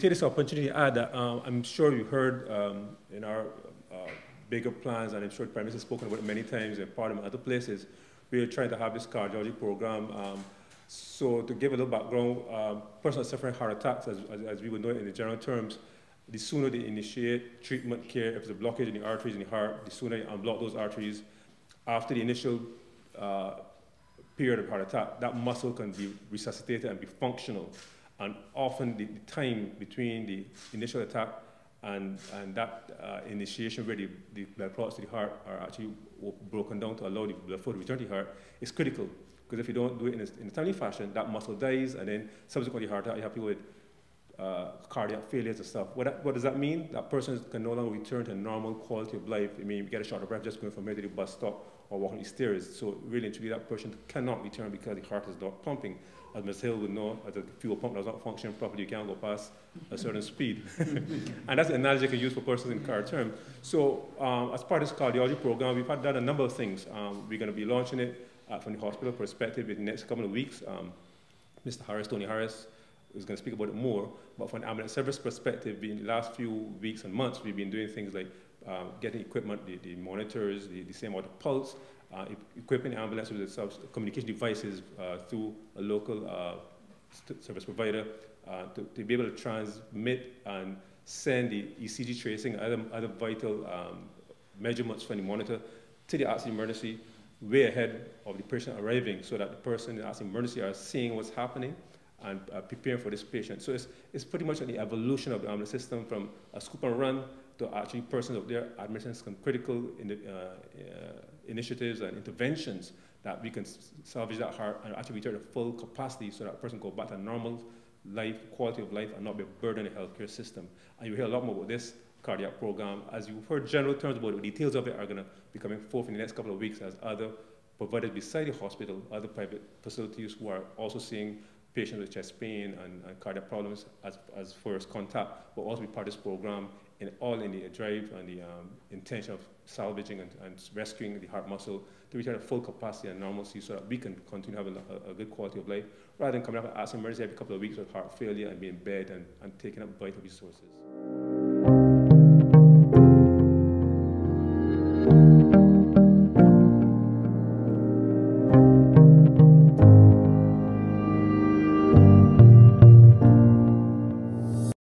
Take this opportunity to add that I'm sure you heard in our bigger plans, and I'm sure the Prime Minister has spoken about it many times in Parliament and other places. We are trying to have this cardiology program. So to give a little background, persons suffering heart attacks, as we would know it in the general terms, the sooner they initiate treatment care, if there's a blockage in the arteries in the heart, the sooner you unblock those arteries. After the initial period of heart attack, that muscle can be resuscitated and be functional. And often the time between the initial attack and that initiation where the blood clots to the heart are actually broken down to allow the blood flow to return to the heart is critical. Because if you don't do it in a timely fashion, that muscle dies, and then subsequently heart attack, you have people with cardiac failures and stuff. What does that mean? That person can no longer return to a normal quality of life. I mean, you get a short of breath just going from here to the bus stop or walking the stairs. So really and truly, that person cannot return because the heart is not pumping. As Ms. Hill would know, as a fuel pump does not function properly, you can't go past a certain speed. And that's an analogy you can use for persons in car terms. So as part of this cardiology program, we've done a number of things. We're going to be launching it from the hospital perspective in the next couple of weeks. Mr. Harris, Tony Harris, is going to speak about it more. But from an ambulance service perspective, in the last few weeks and months, we've been doing things like getting equipment, the monitors, the same order pulse, equipping the ambulance with the communication devices through a local service provider to be able to transmit and send the ECG tracing, other vital measurements from the monitor to the accident emergency way ahead of the patient arriving, so that the person in the accident emergency are seeing what's happening and preparing for this patient. So it's pretty much the evolution of the ambulance system from a scoop and run to actually persons out there administering some critical initiatives and interventions that we can salvage that heart and actually return to full capacity so that person go back to normal life, quality of life, and not be a burden in the healthcare system. And you hear a lot more about this cardiac program. As you've heard general terms about it, the details of it are going to be coming forth in the next couple of weeks as other providers beside the hospital, other private facilities who are also seeing patients with chest pain and cardiac problems as first contact will also be part of this program, and all in the drive and the intention of salvaging and rescuing the heart muscle to return to full capacity and normalcy so that we can continue to have a good quality of life rather than coming up with accident emergency every couple of weeks with heart failure and being in bed and taking up vital resources.